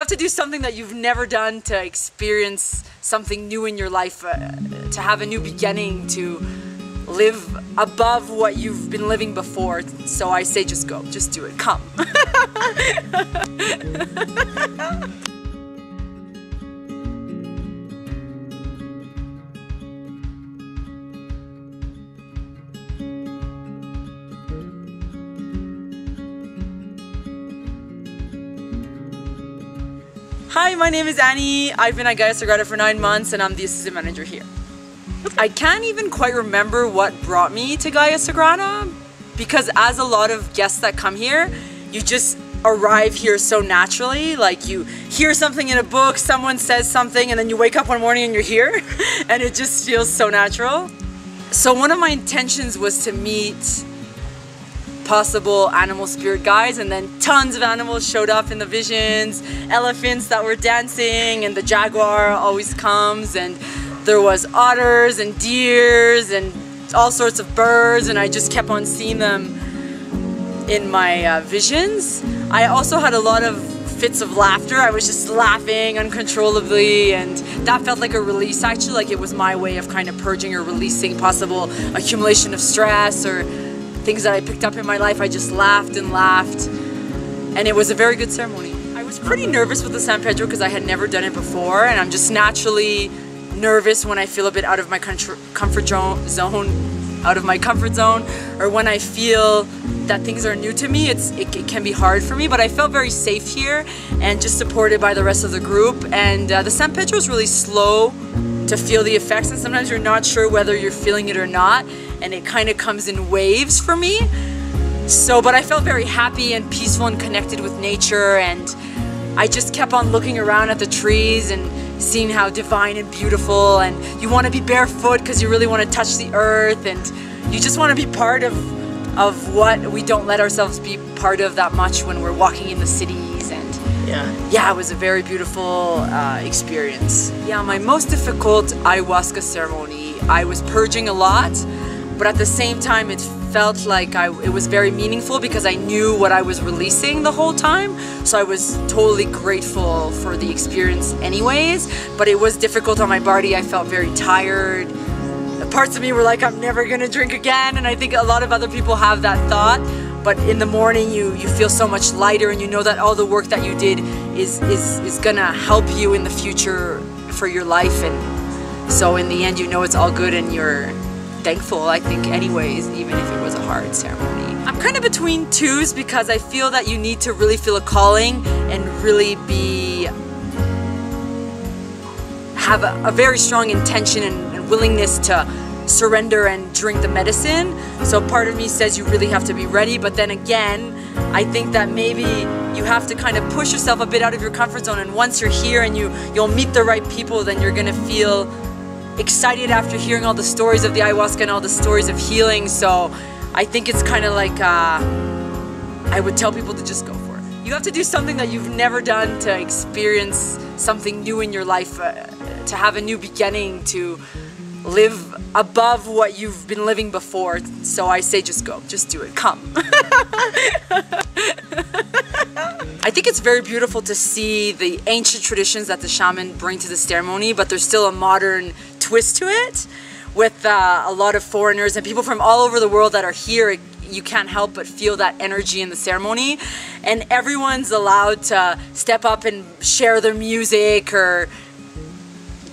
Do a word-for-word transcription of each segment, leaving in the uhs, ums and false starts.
You have to do something that you've never done to experience something new in your life, uh, to have a new beginning, to live above what you've been living before. So I say just go, just do it, come. Hi, my name is Annie. I've been at Gaia Sagrada for nine months and I'm the assistant manager here. I can't even quite remember what brought me to Gaia Sagrada, because as a lot of guests that come here, you just arrive here so naturally. Like, you hear something in a book, someone says something, and then you wake up one morning and you're here, and it just feels so natural. So one of my intentions was to meet possible animal spirit guides, and then tons of animals showed up in the visions. Elephants that were dancing, and the jaguar always comes, and there was otters and deers and all sorts of birds, and I just kept on seeing them in my uh, visions. I also had a lot of fits of laughter. I was just laughing uncontrollably, and that felt like a release, actually. Like, it was my way of kind of purging or releasing possible accumulation of stress or things that I picked up in my life. I just laughed and laughed, and it was a very good ceremony. I was pretty nervous with the San Pedro because I had never done it before, and I'm just naturally nervous when I feel a bit out of my comfort zone, out of my comfort zone, or when I feel that things are new to me. It's, it, it can be hard for me, but I felt very safe here and just supported by the rest of the group. And uh, the San Pedro is really slow to feel the effects, and sometimes you're not sure whether you're feeling it or not, and it kind of comes in waves for me. So, but I felt very happy and peaceful and connected with nature, and I just kept on looking around at the trees and seeing how divine and beautiful, and you want to be barefoot because you really want to touch the earth, and you just want to be part of of what we don't let ourselves be part of that much when we're walking in the cities. And yeah, yeah, it was a very beautiful uh, experience. Yeah, my most difficult ayahuasca ceremony. I was purging a lot, but at the same time it felt like I, it was very meaningful because I knew what I was releasing the whole time. So I was totally grateful for the experience anyways, but it was difficult on my body. I felt very tired. Parts of me were like, I'm never gonna drink again, and I think a lot of other people have that thought. But in the morning you, you feel so much lighter, and you know that all the work that you did is, is, is gonna help you in the future for your life. And so in the end, you know it's all good, and you're thankful, I think, anyways, even if it was a hard ceremony. I'm kind of between twos because I feel that you need to really feel a calling and really be have a, a very strong intention and, and willingness to surrender and drink the medicine. So part of me says you really have to be ready, but then again, I think that maybe you have to kind of push yourself a bit out of your comfort zone, and once you're here and you you'll meet the right people, then you're gonna feel excited after hearing all the stories of the ayahuasca and all the stories of healing. So I think it's kind of like, uh, I would tell people to just go for it. You have to do something that you've never done to experience something new in your life, uh, to have a new beginning, to live above what you've been living before. So I say just go, just do it, come. I think it's very beautiful to see the ancient traditions that the shaman bring to the ceremony, but there's still a modern twist to it with uh, a lot of foreigners and people from all over the world that are here. You can't help but feel that energy in the ceremony, and everyone's allowed to step up and share their music, or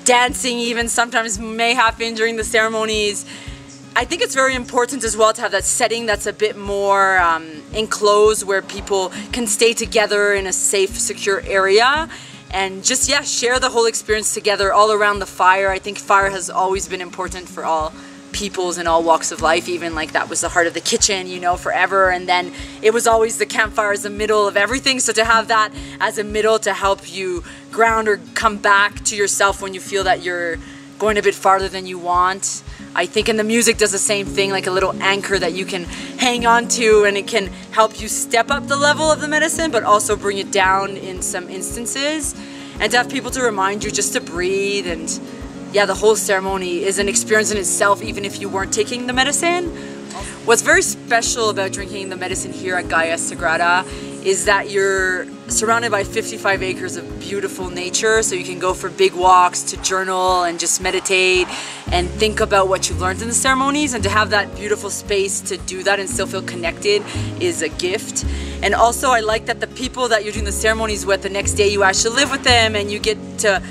dancing even sometimes may happen during the ceremonies. I think it's very important as well to have that setting that's a bit more um, enclosed, where people can stay together in a safe, secure area, and just, yeah, share the whole experience together all around the fire. I think fire has always been important for all peoples and all walks of life. Even like that was the heart of the kitchen, you know, forever, and then it was always the campfire as the middle of everything. So to have that as a middle to help you ground or come back to yourself when you feel that you're going a bit farther than you want, I think. And the music does the same thing, like a little anchor that you can hang on to, and it can help you step up the level of the medicine, but also bring it down in some instances. And to have people to remind you just to breathe. And yeah, the whole ceremony is an experience in itself, even if you weren't taking the medicine. What's very special about drinking the medicine here at Gaia Sagrada is that you're surrounded by fifty-five acres of beautiful nature, so you can go for big walks, to journal and just meditate and think about what you've learned in the ceremonies. And to have that beautiful space to do that and still feel connected is a gift. And also I like that the people that you're doing the ceremonies with, the next day you actually live with them and you get to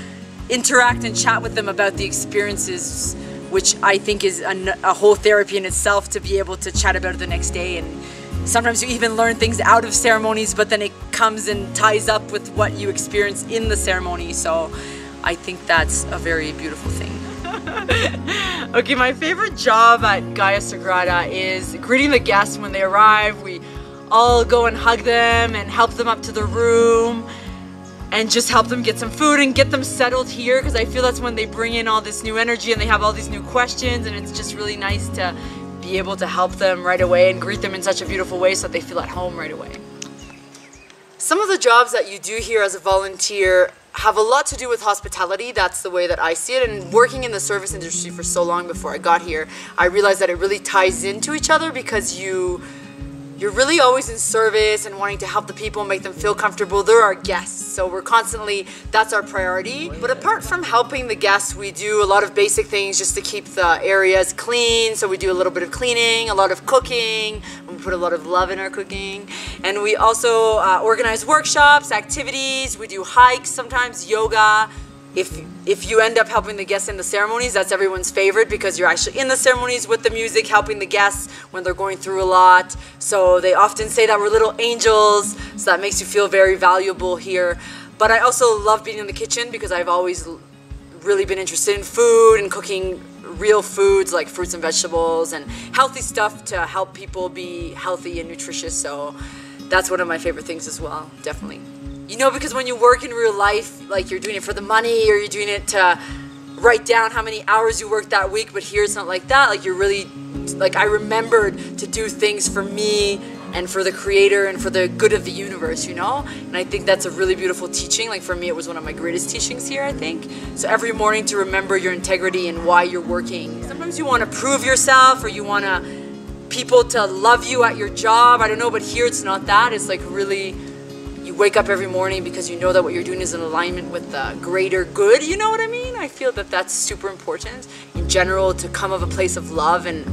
interact and chat with them about the experiences, which I think is a, a whole therapy in itself, to be able to chat about it the next day. And sometimes you even learn things out of ceremonies, but then it comes and ties up with what you experience in the ceremony. So I think that's a very beautiful thing. Okay, my favorite job at Gaia Sagrada is greeting the guests when they arrive. We all go and hug them and help them up to the room and just help them get some food and get them settled here, because I feel that's when they bring in all this new energy and they have all these new questions, and it's just really nice to be able to help them right away and greet them in such a beautiful way so that they feel at home right away. Some of the jobs that you do here as a volunteer have a lot to do with hospitality. That's the way that I see it, and working in the service industry for so long before I got here, I realized that it really ties into each other, because you You're really always in service and wanting to help the people, make them feel comfortable. They're our guests, so we're constantly, that's our priority. But apart from helping the guests, we do a lot of basic things just to keep the areas clean. So we do a little bit of cleaning, a lot of cooking. We put a lot of love in our cooking. And we also uh, organize workshops, activities. We do hikes sometimes, yoga. If, if you end up helping the guests in the ceremonies, that's everyone's favorite, because you're actually in the ceremonies with the music, helping the guests when they're going through a lot. So they often say that we're little angels, so that makes you feel very valuable here. But I also love being in the kitchen, because I've always really been interested in food and cooking real foods like fruits and vegetables and healthy stuff to help people be healthy and nutritious. So that's one of my favorite things as well, definitely. You know, because when you work in real life, like, you're doing it for the money, or you're doing it to write down how many hours you worked that week, but here it's not like that. Like, you're really, like, I remembered to do things for me and for the creator and for the good of the universe, you know? And I think that's a really beautiful teaching. Like, for me, it was one of my greatest teachings here, I think. So every morning to remember your integrity and why you're working. Sometimes you want to prove yourself, or you want to people to love you at your job. I don't know, but here it's not that. It's like really, you wake up every morning because you know that what you're doing is in alignment with the greater good, you know what I mean? I feel that that's super important. In general, to come of a place of love and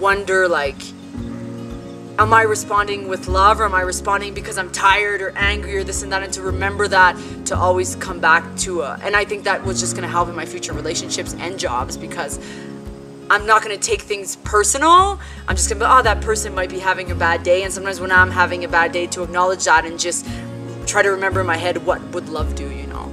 wonder, like, am I responding with love, or am I responding because I'm tired or angry or this and that, and to remember that, to always come back to a, and I think that was just gonna help in my future relationships and jobs, because I'm not going to take things personal. I'm just going to be, oh, that person might be having a bad day. And sometimes when I'm having a bad day, to acknowledge that and just try to remember in my head, what would love do, you know?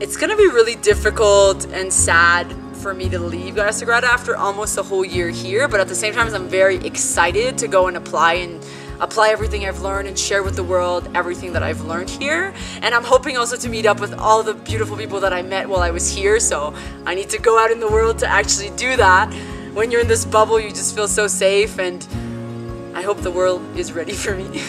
It's going to be really difficult and sad for me to leave Gaia Sagrada after almost a whole year here. But at the same time, I'm very excited to go and apply and apply everything I've learned and share with the world everything that I've learned here. And I'm hoping also to meet up with all the beautiful people that I met while I was here. So I need to go out in the world to actually do that. When you're in this bubble, you just feel so safe, and I hope the world is ready for me.